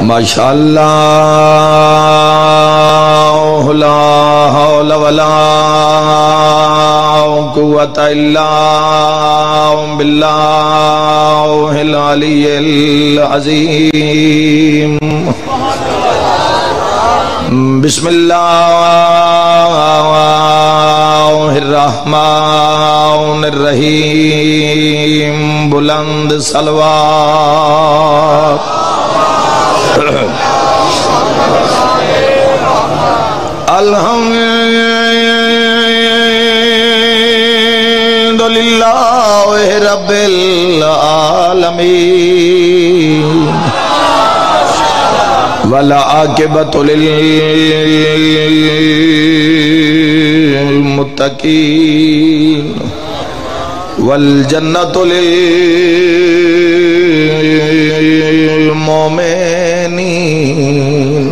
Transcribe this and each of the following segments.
माशाअल्लाह ला हौला वला कुव्वता इल्ला बिल्लाहिल अलिय्यिल अज़ीम। बिस्मिल्लाहिर्रहमानिर्रहीम। बुलंद सलवात अल्हम्दुलिल्लाहि रब्बिल आलमीन। वला आकिबतु लिल मुत्तकीन वल जन्नतु लिल मोमिनीन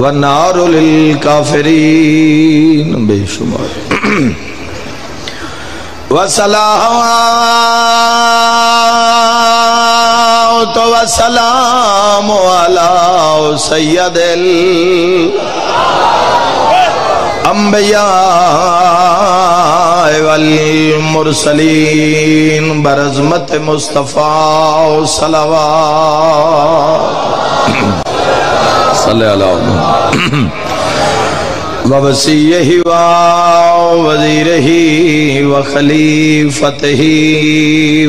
वन नारु लिल काफिरीन। बेशुमार वसलातु वसलामु अला सय्यदिल अंबिया वल मुरसलीन। बरज़मत मुस्तफ़ा सलावात सल्लल्लाहु अलैहि व वसीयही व वज़ीरही व खलीफतही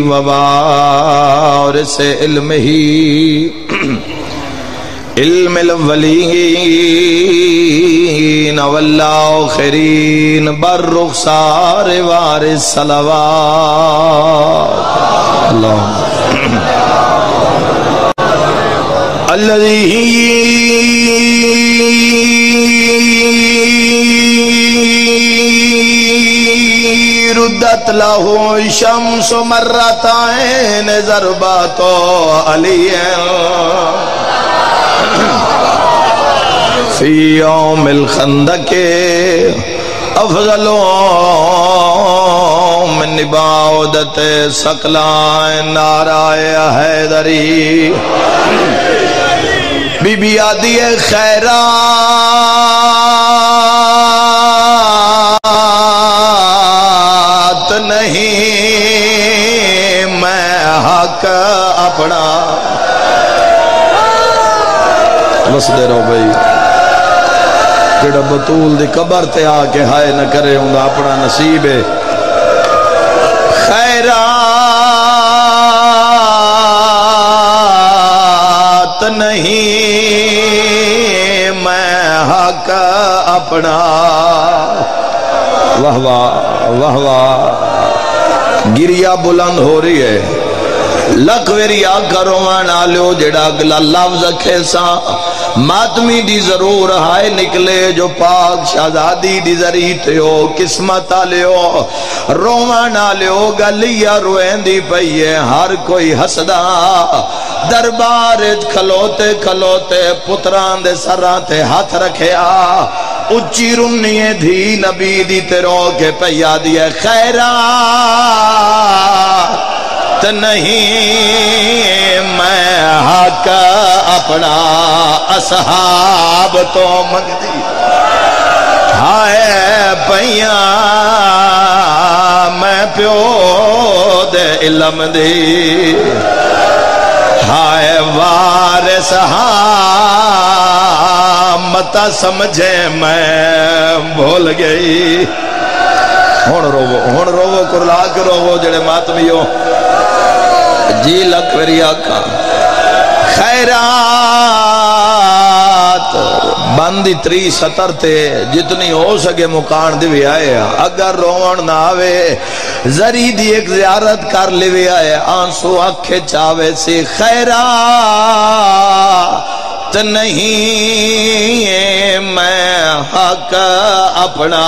व वारिस इल्मही इल्मिल वलीन वल्लाखिरीन बर्रुखसार वारिस सलावात। रुद्दत लहू शम्सु मर्रतैन ज़रबातो अलिय्यिन फ़ी यौमिल खंदके अफ़ज़लु मिन इबादते सकलाएन नाराए हैदरी। बीबी आदि खैरा नहीं मैं हक अपना। बस दे रहो भाई जेड़ा बतूल दी कबर ते आके हाय न करे उनका अपना नसीब है। खैरात नहीं मैं हक अपना। वाह वाह वाह वाह। गिरिया बुलंद हो रही है। लख वेरिया करो नालो जेड़ा अगला लफ्ज खेसा मातमी दी जरूर हाय निकले जो पाक शाहजादी दी जरी थे हो किस्मत आलियो रोवा नालियो गलिया रोएंदी पई है। हर कोई हसदा दरबार खलोते खलोते पुत्रां दे सरां ते हाथ रखया उच्ची रुन्नीए धी नबी दी तेरो के पैया दिए। खैरात नहीं मैं हक अपना असहाब तो मंगदी हाय पैया मैं प्यो दे इलम दी हाय वारिस मता समझे मैं भूल गई। हुण रोवो कुरला के रोवो जेड़े मातमियो जी लख वेरिया का खैरात बंदी 370 ते जितनी हो सके मुकान दी भी आए। अगर रोवण ना आवे जरी दी एक जियारत कर ले आए आंसू आखे चावे से। खैरात नहीं मैं हक अपना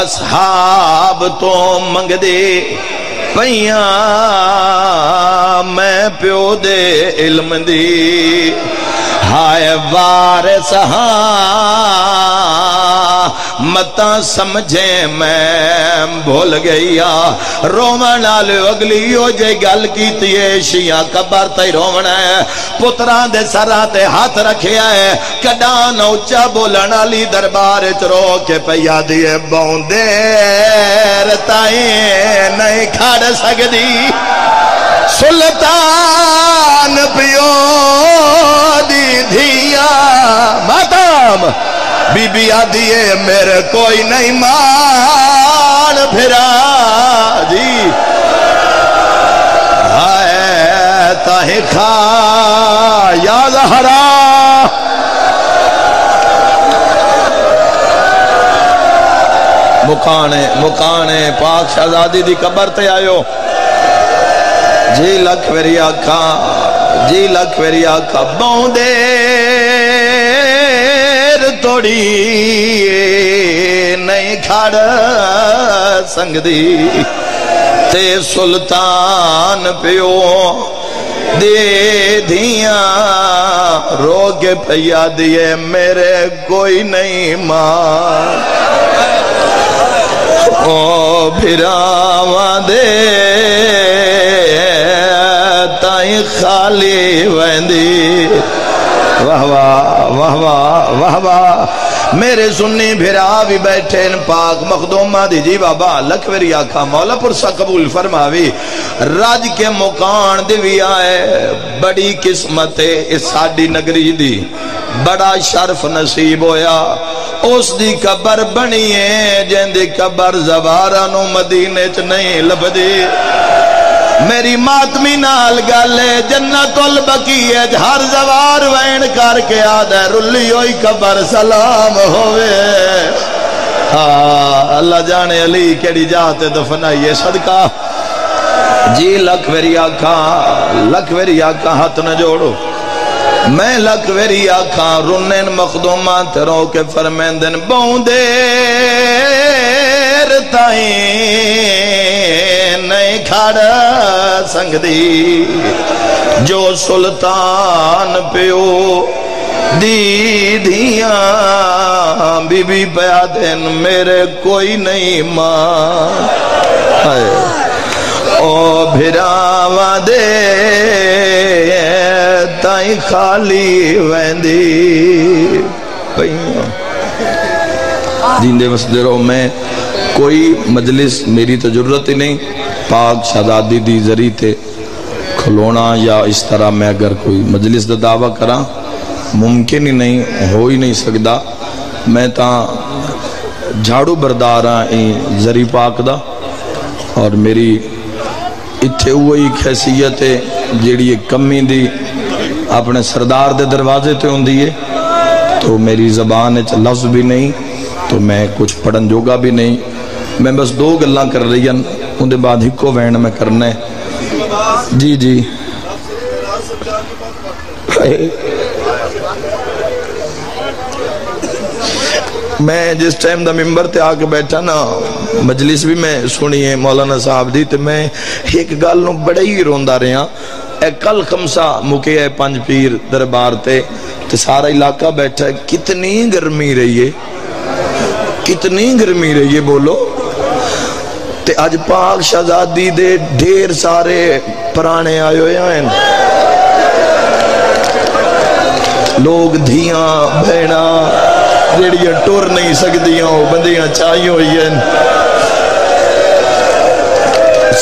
असहाब तो मंग दे पैया मैं प्यो दे इल्म दी हाय वारिस मता समझे मैं भूल गई रोवन आलो अगली हो जे गल की शिया कबर ते रोवना है पुत्रा दे सरा ते हाथ रखिया है कदा नौचा बोलन आली दरबार च रो के पैया दिए बौंदेर ताई नहीं खड़ सकदी सुल्तान पियो दी धिया मातम बीबी आदि मेरे कोई नहीं मान फिरा जी हाय ताहे खा या ज़हरा मुकाने मुकाने पाक शहजादी दी कबर ते आयो जी लख मेरी आखा जी लख मेरी आखा बौंदेर तोड़ी नहीं खड़ संगदी ते सुल्तान पियो दे दिया रो के पैया दिए मेरे कोई नहीं मां ओ फिरावा दे खाली वंदी वाह वाह वाह वाह वाह वाह मेरे सुन्नी भिरा भी बैठे न पाक मखदूमा दी जी बाबा लखवेरी आखा मौला पुरसा कबूल फरमावी राज के मुकान दे भी आए बड़ी किस्मत है इस साडी नगरी दी बड़ा शर्फ नसीब होया उस दी कबर बनी है जिंदी कबर ज़वारा नू मदीने च नहीं लभदी मेरी मातमी नाल गल जन्नतुल बकीए हर जवार वैन करके आद रुली होई कबर सलाम होवे हाँ अल्लाह जाने अली केड़ी जाते दफनाइए सदका जी लख वेरी आखा हाथ न जोड़ो मैं लख वेरी आखा रुन्न मखदूमा ते रो के फरमेंदन बौंदेर ताईं नहीं खड़ संगदी जो सुल्तान प्यो दीदिया बीबी पया दिन मेरे कोई नहीं मां ओ भिरावा दे ताई खाली वेंदी जींदे वसदे रहो मैं कोई मजलिस मेरी तो जरूरत ही नहीं पाक शहजादी दी जरी ते खलोना या इस तरह मैं अगर कोई मजलिस का दावा करा मुमकिन ही नहीं हो ही नहीं सकता मैं तो झाड़ू बरदार हाँ जरी पाक दा और मेरी इत्थे वही खैसियत है जिहड़ी कमी दी अपने सरदार दे दरवाजे ते हुंदी है तो मेरी जबान विच लफ्ज़ भी नहीं तो मैं कुछ पढ़न जोगा भी नहीं मैं बस दो गल्लां कर रही उनके बाद हिको वैन में करना है जी जी मैं जिस टाइम दा मिंबर ते आके बैठा ना मजलिस भी मैं सुनी है मौलाना साहब दी ते मैं एक गल नूं बड़ा ही रोंदा रहा कल खमसा मुके है पंज पीर दरबार ते सारा इलाका बैठा है कितनी गर्मी रही है कितनी गर्मी रही है बोलो ते अज पाक शहजादी दे ढेर सारे पुराने आए हुए हैं लोग धियां भैण जेड़ियां टुर नहीं सकदियां बंदियां चाई हुई हैं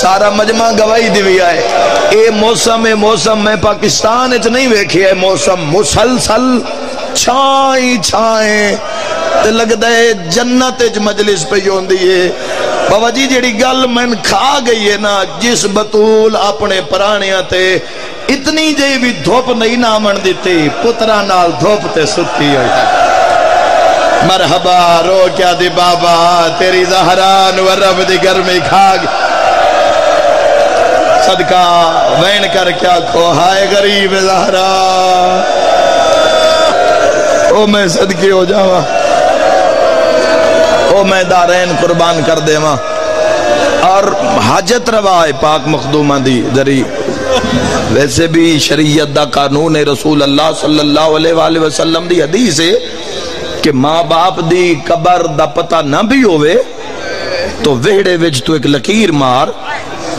सारा मजमा गवाही दी आए ए मौसम ए मौसम मैं पाकिस्तान च नहीं वेखिया मौसम मुसलसल छाई छाए लगता है जन्नत मजलिस पई होंदी है बाबा जी जेड़ी गल मन खा गई है ना जिस बतूल अपने पुराणियां ते इतनी जी भी धुप नहीं ना मन दिती पुत्रा नाल धुप ते सुती है मरहबा रो क्या दी बाबा तेरी ज़हरा नूं रब दी गर्मी खा गई सदका वैन कर क्या खो हाय गरीब ज़हरा ओ मैं सदके हो जावा ओ मैं दारैन कुर्बान कर देवा और हाजत रवा है पाक मखदूमा दी जरी वैसे भी शरीयत दा कानून है रसूल अल्लाह सल्लल्लाहु अलैहि वसल्लम दी हदीस है कि माँ बाप दी कबर दा पता ना भी होवे तो वेहड़े विच तू एक लकीर मार,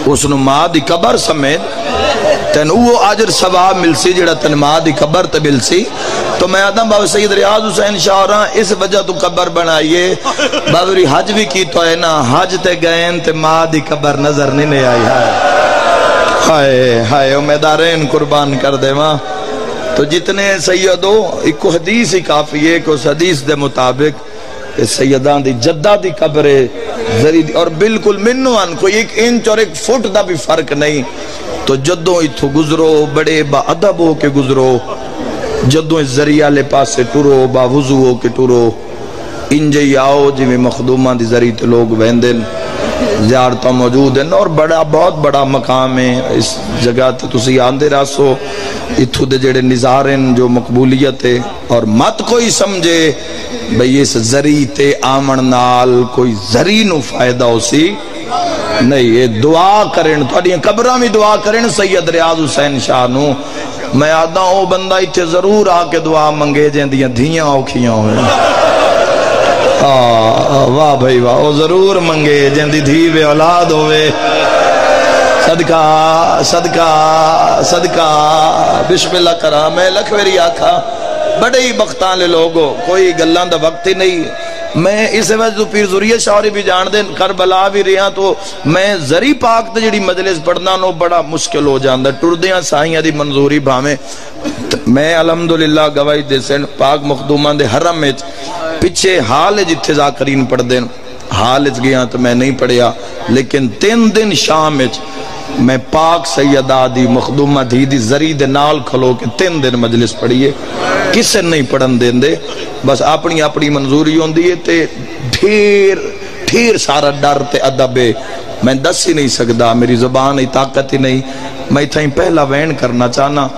उसनु माँ दी कबर समेत तेन वो अजर सवाब मिलसी जेड़ा तेन माँ दी कबर ते मिलसी। तो मैं आदम बाबा सईद रियाज हुसैन शाह इस वजह तू कबर बनाइए। बाबा री हज भी की तो है ना, हज ते गए ते माँ दी कबर नजर नहीं आई है। हाय हाय उम्मीदारें कुर्बान कर देवा। तो जितने सैयदो इको हदीस ही काफी है कि उस हदीस के मुताबिक सैयदा दी जद्दा दी कबर है और बिल्कुल मिन्नो अन कोई एक इंच और एक फुट का भी फर्क नहीं। तो जदों इथों गुजरो बड़े बाअदब हो के गुजरो, जदों इस जरिया ले पासे टुरो बावुजू हो के टुरो। इंजे आओ जिमें मखदूमा दी जरी ते लोग वहंदे ज़ियारत मौजूद हैं और बड़ा बहुत बड़ा मकाम है इस जगह ते। तुसी आंदे रासो इत्थों दे जेड़े नज़ारे जो मकबूलियत है। और मत कोई समझे भई इस जरी ते आमण नाल कोई जरी नू फायदा होसी नहीं। ये दुआ करें तुहाडियां कबरां भी दुआ करें सैयद रियाज हुसैन शाह नू। मैं आदा ओ बंदा इत्थे जरूर आके दुआ मंगे जिंदियां धीयां औखियां होण। वाह भाई वाह, वो जरूर मंगे जिंदी धी वे औलाद होवे। सदका सदका सदका बिस्मिल्लाह करा। मैं लखवेरी आखा बड़े ही बख्ताले लोगो कोई गल्लां दा वक्त ही नहीं। मैं इस वजह पीर जुरिया शाहरी भी जान दें करबला भी रहा तो मैं जरी पाक ते जेड़ी मजलिस पढ़ना नो बड़ा मुश्किल हो जाता। टुरदियां साईयां दी मंजूरी भावें मैं अलहमदुलिल्लाह गवाही दे सन पाक मखदूमा दे हरम विच पिछे हाल जिथे जाकरीन पढ़ते हाल च गया तो मैं नहीं पढ़िया, लेकिन 3 दिन शाम मैं पाक सैयदा दी मखदूमा धी दी जरी दे नाल खलो के 3 दिन मजलिस पढ़िए। किसे नहीं पढ़न देंदे, बस अपनी अपनी मंजूरी होंदी है। ते ढेर ढेर सारा डर ते अदब है, मैं दस ही नहीं सकता, मेरी जबान ही ताकत ही नहीं। मैं इत्थे पहला वैन करना चाहना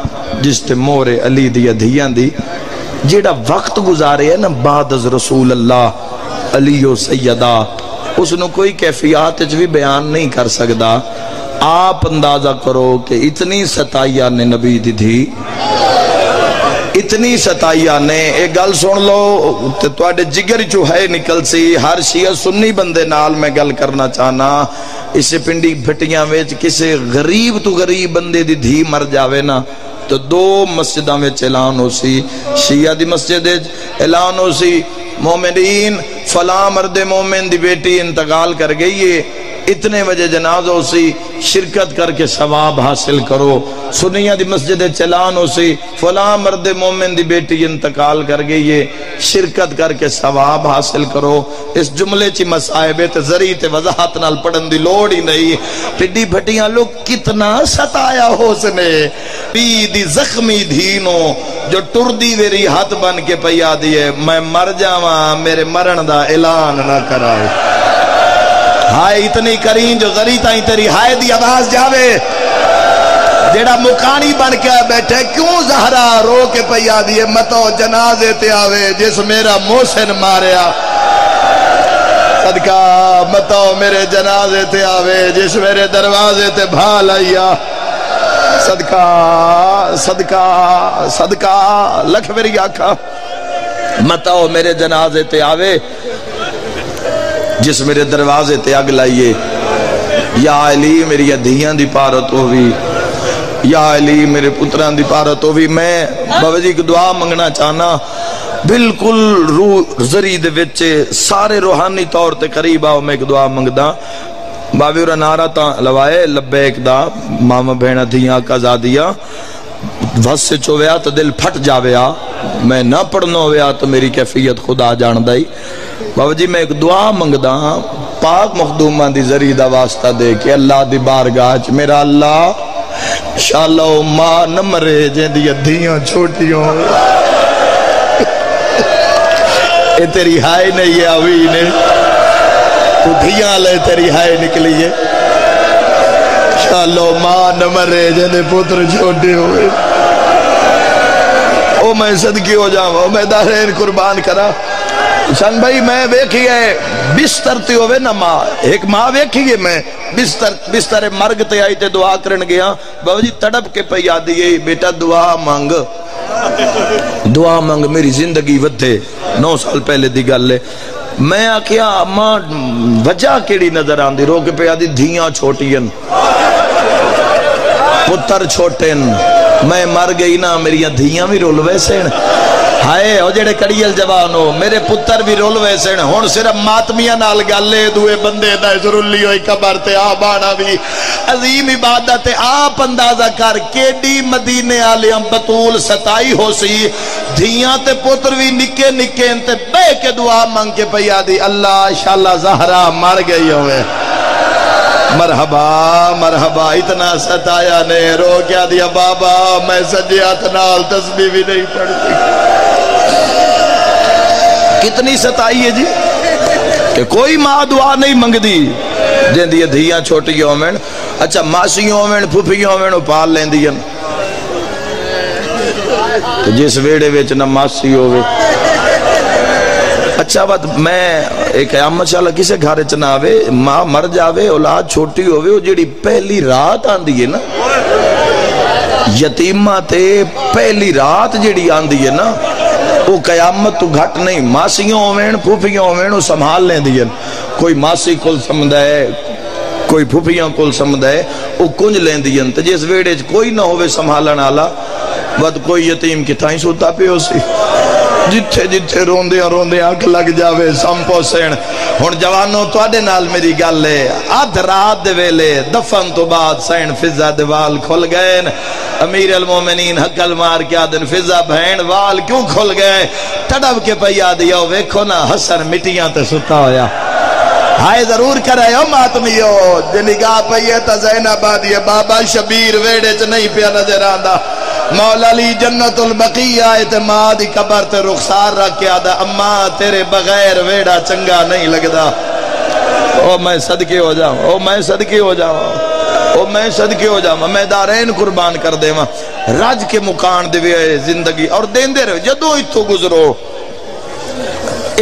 जिसते मोहरे अली दी अधियां दी जेड़ा वक्त गुजारे है ना बाद अज रसूल अल्लाह अलियो सैयदा उसनों कोई कैफियत भी बयान नहीं कर सकता। आप अंदाजा करो कि इतनी सताइया ने नबी दी थी, इतनी सताइया ने। एक गल सुन लो ते तुहाडे जिगर चो है निकल सी। हर शिया सुन्नी बंदे नाल मैं गल करना चाहना। इस पिंडी भटियां विच किसी गरीब तो गरीब बंदे दी धी मर जावे ना तो 2 मस्जिदां विच ऐलान हो सी, शिया दी मस्जिद ऐलान हो सी मोमिनीन फला मर्दे मोमिन दी बेटी इंतकाल कर गई है इतने वजे जनाजा हो सी शिरकत करके सवाब हासिल करो। सुनिया दी मस्जिद ऐलान हो सी फला मर्दे मोमिन दी बेटी इंतकाल कर गई है शिरकत करके सवाब हासिल करो। इस जुमले ची मसाइब ते जरी ते वजाहत नाल पढ़न दी लोड़ ही नहीं। टिड्डी भटियां लोग कितना सताया हो सने पी दी जख्मी धीनो जो टुरदी वेरी हाथ बन के पई आदी है। मैं मर जावा मेरे मरण दा ऐलान ना कराओ। हाय इतनी करीन जो जरी ताई तेरी हाय दी आवाज जावे जेड़ा मुकानी बन के बैठे क्यों जहरा रो के पई आदी है मतो जनाजे ते आवे जिस मेरा मोहसिन मारिया। सदका मतो मेरे जनाजे ते आवे जिस मेरे दरवाजे ते भाल आईया। सदका सदका सदका लख मेरी आखा मतो मेरे जनाजे ते आवे जिस मेरे दरवाजे ते अग लाइए। या अली मेरी अधियां दी पारत होवी, या अली मेरे पुत्रां दी पारत होवी। मैं बाबा जी की दुआ मंगना चाहना बिल्कुल रूह जरी दे विच सारे रूहानी तौर ते करीब आओ। मैं एक दुआ मंगदा बाबे होरां नारा तां लवाए लब्बैक दा मामा भेणा धियां आजादियां बस चोव्या तो दिल फट जाव्या। मैं ना पढ़ना होया तो मेरी कैफियत खुदा जानदा ही। बाबा जी मैं एक दुआ मंगदा पाक मखदूमा दी जरी दा वास्ता दे के अल्लाह दी बारगाह मेरा अल्लाह शालो मां न मरे जिंदी अद्धियां छोटियों ए तेरी हाय नहीं आवी ने तू धियां ले तेरी हाय निकली है। शालो मां न मरे जिंदे पुत्र छोटे होए। ओ मैं सदकी हो जावा मैं दारेन कुर्बान करा। सन भाई मैं वेखी है बिस्तर ते होवे ना मां, एक मां वेखी है मैं बिस्तर मर्ग ते आई ते दुआ करन गया बाबा जी तड़प के पई आदी है बेटा दुआ मंग दुआ मंग मेरी जिंदगी वधे। 9 साल पहले दी गल है। मैं आख्या अम्मा वजह केड़ी नजर आंदी? रोक पे आदी धीया छोटियन, पुत्र छोटे, मैं मर गई ना मेरिया धीया भी रोल वैसे हाय और जेडे कड़ियल जवान हो मेरे पुत्र भी रोल वैसे हुण सिर्फ मातमिया नाल गल है। दुए बंदे दा जरूरी होई कबर ते आ बाणा भी अजीम इबादत है। आप अंदाजा कर केडी मदीने वालियां बतूल सताई होसी। धीयां ते पुत्र भी निके निके ते बह के दुआ मांग के पई आदी अल्लाह शाला ज़हरा मर गई होवे। मरहबा मरहबा इतना सताया ने रो क्या दिया बाबा मैं सज्जियत नाल तस्बीह भी नहीं पढ़ती। कितनी सताई है जी कि कोई मां दुआ नहीं मंगती जिंदी धीया छोटी होवेन। अच्छा मासियां होवेन फुफियां होवेन पाल लेंदियां तो जिस वेड़े विच ना मासी होवे। अच्छा बात मैं एक अम्मा शाला किसे घर च ना आवे मां मर जावे औलाद छोटी होवे वो जेड़ी पहली रात आंदी है ना यतीमा ते पहली रात जेड़ी आंदी है ना वो कयामत तो घट नहीं। मासियां होवेन फूफियां होवेन संभाल लेंदियां। कोई मासी कोल समझदा है कोई फूफियां कोल समझदा है वो कुंज लेंदियां। ते जिस वेड़े कोई ना होवे संभालण वाला बद कोई यतीम कितां सुता पियो सी जिथे जिथे रोंदियां रोंदियां अख लग जावे संपोसेण। हुण जवानों तुहाडे नाल मेरी गल है अध रात दे वेले दफन तो बाद सैन फिजा दे वाल खुल गए। अमीर अल मोमिनीन हकल मार के आदन फिजा भैन वाल क्यों खुल गए? तड़प के पई आ दिया वेखो ना हसन मिटियां ते सुता होया। हाय जरूर करे हो मातमियो जे निगाह पई है ता ज़ैनब आदी बाबा शबीर वेड़े च नहीं पिया नजर आंदा। मौला अली जन्नतुल बकिया ते मां दी कबर ते रुखसार रखिया दा अम्मा तेरे बगैर वेड़ा चंगा नहीं लगदा। ओ मैं सदके हो जाऊं ओ मैं सदके हो जाऊं ओ मैं सदके हो जाऊं मैं दारेन कुर्बान कर देवां रज के मुकान देवे जिंदगी और देंदे रहो जदों इत्थों गुजरो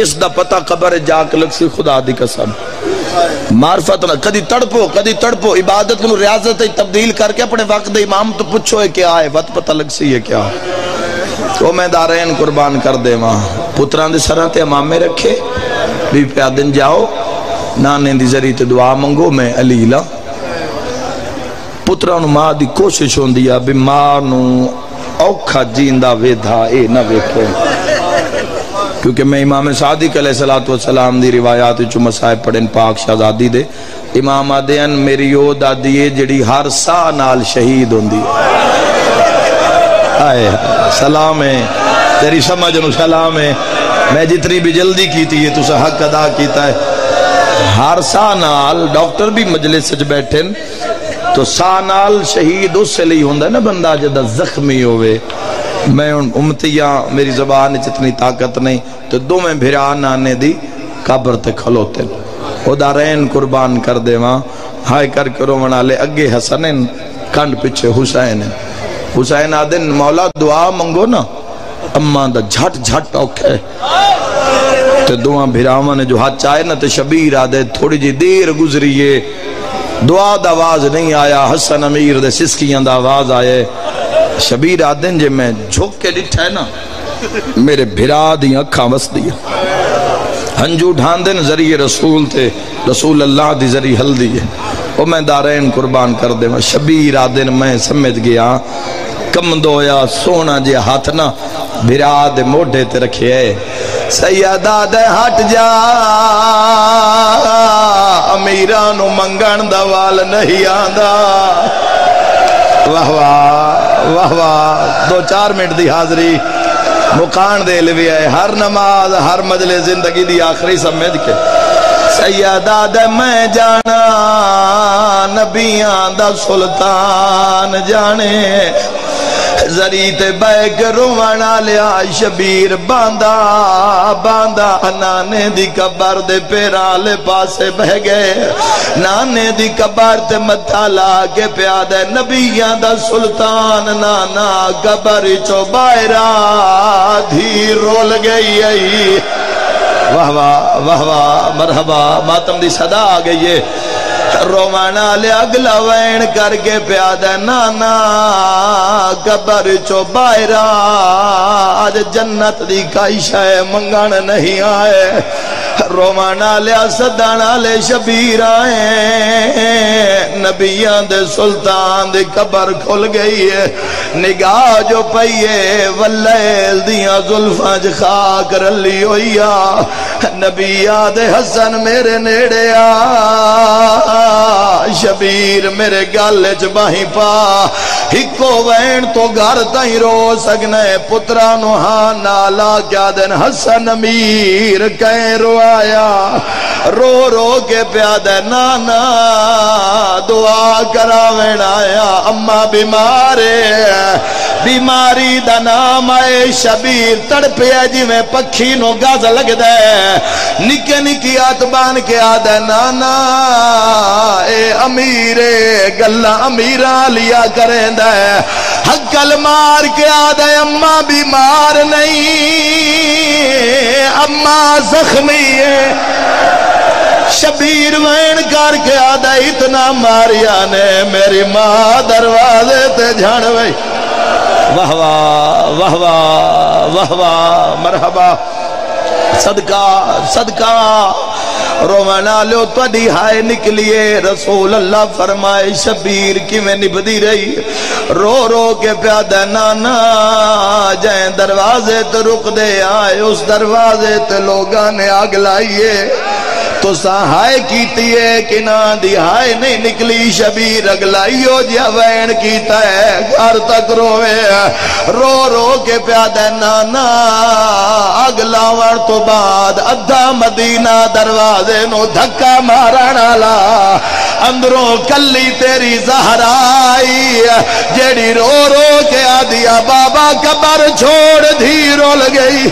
इस दा पता कबर जाक लगसी। खुदा दी कसम मार्फत ना कदी तड़पो इबादत नू रियाजत तब्दील करके अपने वक्त दे इमाम तो पूछो है क्या है वत पता लग सी है क्या तो मैं दारेन कुर्बान कर देवां। पुत्रां दे सरां ते इमामे रखे भी प्यादिन जाओ नाने दी जरी ते दुआ मंगो मैं अलीला। पुत्रां नू मां दी कोशिश होंदी है भी मां नू औखा जींदा वेधा ए ना वेखे क्योंकि मैं इमाम सादिक अलैहिस्सलाम दी रिवायात विच मसाइब पढ़न पाक शहजादी दे इमाम आदे अन मेरी ओ दादी है जिहड़ी हर साह नाल शहीद होंदी। हाय सलाम है तेरी समझ नू सलाम है मैं जितनी भी जल्दी कीती है तुसा हक अदा कीता है। हर साह नाल डॉक्टर भी मजलिस विच बैठन तो साह नाल शहीद उस लिए होंदा ना बंदा जदा जख्मी होवे। मैं उन उम्मतियां मेरी जबान इतनी ताकत नहीं तो दोवें भिरा नाने दी कब्र ते खलोते ओदा रैन कुर्बान कर देवां। हाय करके रोवण वाले अगे हसन कंड पिछे हुसैन हुसैन आदिन मौला दुआ मंगो ना अम्मा दा झट झट औखे ते दुआ भिरावां ने जो हाथ चाहे ना ते शबीर आदे थोड़ी जी देर गुजरीए दुआ दा आवाज नहीं आया हसन अमीर दे सिस्कियां दा आवाज आए। शबीर आदन जे मैं झुक के डिठा है ना मेरे भिरा दी अखा वसदियां हंजू ढांदन जरिए रसूल थे रसूल अल्लाह दी जरी हल्दी है ओ मैं दारेन कुर्बान कर देवां। शबीर आदन मैं समझ गया कम दोया सोना जे हाथ ना भिरा दे मोढ़े ते रखे है सैयदा दे हट जा अमीरां नू मंगण दा वाल नहीं आंदा। वाह वाह वाह वाह 2-4 मिनट दी हाजरी मुकान दे ले है हर नमाज हर मजले जिंदगी दी आखिरी समझ के सैयदा दे मैं जाना नबियां दा सुल्तान जाने जरी ते बैग रोवण आलिया शबीर बांदा बांदा नाने दी कबर दे पेरा आले पासे बह गए नाने दी कबर ते मथा ला के पिया दे नबियां दा सुल्तान नाना कबर चो बाहरा धी रोल गई आई। वाह वाह मरहबा मातम दी सदा आ गई है रोमाना ले अगला वैन करके प्यादा नाना कबर चो बाहर आज जन्नत दी काई शै मंगण नहीं आए। रोवन आलिया सदन आले शबीर आए। नबियां दे सुल्तान दी कबर खुल गई है। निगाह जो पई है वल्लैल दियां जुल्फां च खाक रली होई आ। नबिया दे हसन मेरे नेड़े आ। शबीर मेरे गल च बाहीं पा। हिको वैन तो घर ताई रो सकने पुत्रा नु हां नाला क्या दिन हसन अमीर कह रोया रो रो के प्यादा नाना दुआ करावेण आया। अम्मा बीमार बीमारी दा नाम आए शबीर। तड़पिया जिवें पक्षी नु गज लगदा है। निके निकी आत बान के आदा नाना ए अमीरे गल्ला अमीरा लिया करेंदा है। हक्कल मार के आदा अम्मा बीमार नहीं अम्मा जख्मी है। शबीर वैन करके आदा इतना मारिया ने मेरी मां दरवाजे ते जान वई। वाह वाह वाह वाह वाह वाह मरहबा सदका सदका। रोवन आलो थोड़ी हाय निकलिए। रसूल अल्लाह फरमाए शबीर किवें निभदी रही। रो रो के प्यादा नाना जै दरवाजे ते रुकदे आए उस दरवाजे ते लोगां ने आग लाईए। तुसा हाय कीती है कि ना दी हाय नहीं निकली। शबीर अगलाइयो जिया वैन कीता है घर तक रोवे रो रो के प्यादा नाना। अग लावण तो बाद अद्धा मदीना दरवाजे नो धक्का मारन आला। अंदरों कली तेरी ज़हरा आई जेड़ी रो रो के आदिया बाबा कबर छोड़ दी रोल गई।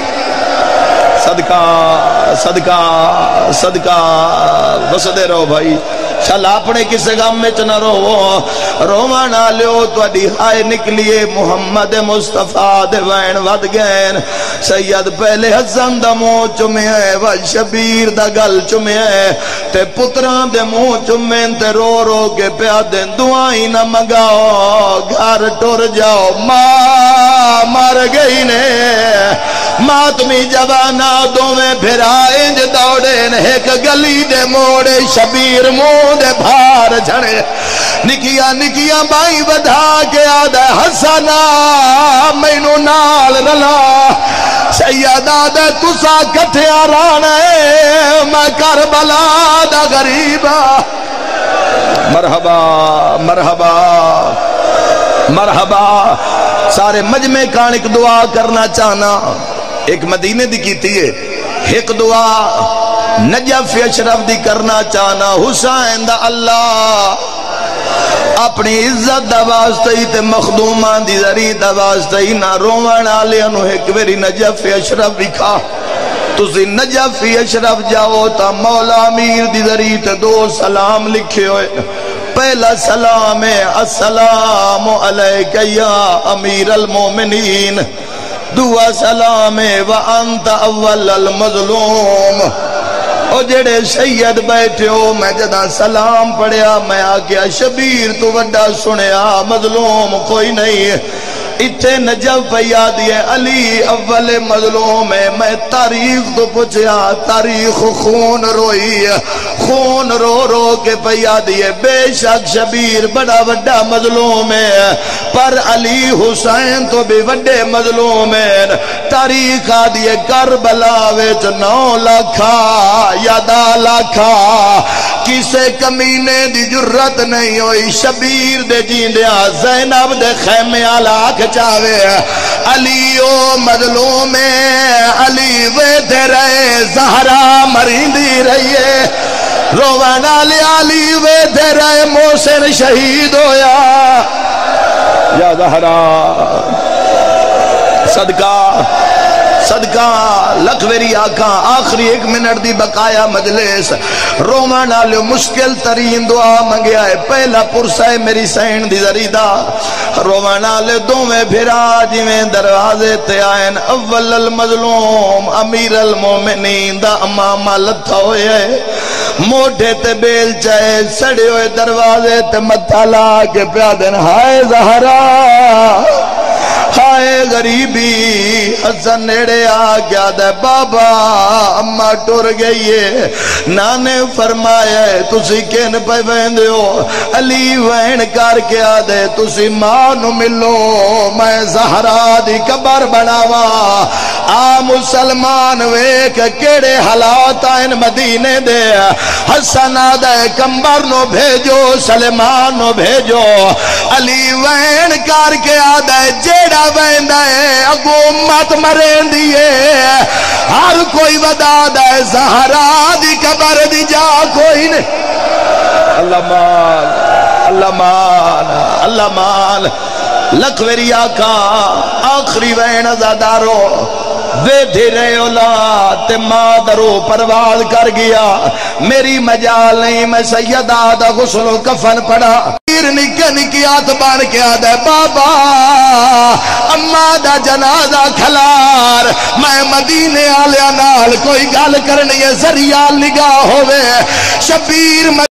सदका सदका सदका। वसदे रहो भाई चल अपने किसी गम में ना रोवो। रोवन आलियो तुहाडी हाय निकलिए। मुहम्मद मुस्तफा दे वैन वध गए। सैयद पहले हसन दा मुंह चुमिया व शबीर दा गल चुमिया ते पुत्रां दे मुंह चुमे ते रो रो के प्या दे दुआई ना मंगाओ घर टुर जाओ। मां मर गई ने मातमी जवाना दोवें फिरा इंज दौड़े ने। एक गली दे मोड़े शबीर मुंह दे भार झड़े। निकिया निकिया बाई बधा के आदा हसना मैनू नाल रला। सैयदा दे तुसा कठिया राणा मैं करबला दा गरीबा। मरहबा मरहबा मरहबा। सारे मजमे कानिक दुआ करना चाहना। एक मदीने दी कीती है एक दुआ नजफ अशरफ दी करना चाहना। हुसैन दा अल्लाह अपनी इज्जत दा वास्ते ही ते मखदूमां दी जरी दा वास्ते ही ना रोवण आलियां नू एक वेरी नजफ अशरफ विखा। तुसी नजफ अशरफ जाओ ता मौला अमीर दी जरी ते दो सलाम लिखे होए। पहला सलाम है अस्सलामु अलैका या अमीरल मोमिनीन। दुआ सलाम है व अंत अव्वलल मज़लूम। ओ जेड़े सैयद बैठे हो मैं जदा सलाम पढ़िया मैं आख्या शबीर तू वड्डा सुनिया मज़लूम कोई नहीं है। इत्थे नजब पया दिए अली अव्वल मज़लूम है। मैं तारीख तो पूछया तारीख खून रोई खून रो रो के पया दिए। बेशक शबीर बड़ा वड्डा मज़लूम है पर अली हुसैन तो भी वड्डे मज़लूम है। तारीख आ दिए करबला विच 9 लाखा या 10 लाखा। किसे कमीने दी जुर्रत नहीं होई शबीर दे जींदिया ज़ैनब दे खैमे आला चावे। अली ओ मजलूम अली वेद रहे ज़हरा मरींदी रही है। रोवन आलिया अली वेद रहे मोहसिन शहीद होया या ज़हरा। सदका सदका लखवेरी आखा। आखिरी 1 मिनट दी बकाया मजलिस। रोवन आलियो मुश्किल तरीन दुआ मंगया है। पहला पुरसा है मेरी सैन दी जरीदा। रोवन आलियो दोवें फिरा जिवें दरवाजे ते आएन अव्वल अल मज़लूम अमीर अल मोमिनीन दा अमामा लथा होया है। मोढे ते बेल चाहे सड़े होए दरवाजे ते मत्था ला के प्या देन हाय ज़हरा। गरीबी असा नेड़े आ गया दे बाबा अम्मा टुर गई है। नाने फरमाया तुसी किन पे वेंदे हो? अली वहन करके आ दे तुसी मां नू मिलो मैं ज़हरा दी कबर बनावा। आ मुसलमान वेख केड़े हालात आन मदीने दे। हसन आदे कंबर नो भेजो सलमान नो भेजो। अली वहन करके आदे जेड़ा वेंदा है अगो मत मरेंदी है। हर कोई वदा दे ज़हरा दी कबर दी जा कोई ने। अल्लाह मान अल्लाह मान अल्लाह मान। लखवेरी आका आखरी वहन अज़ादारो वेठे रहे औलाद ते मां दरो परवाज कर गया। मेरी मजाल नहीं मैं सैयदा दा गुस्लो कफन पड़ा। निकी हाथ बन के आद बाबा अम्मा दा जनाजा खलार। मैं मदीने आलिया नाल कोई गल करनी है जरिया निगाह होवे शबीर।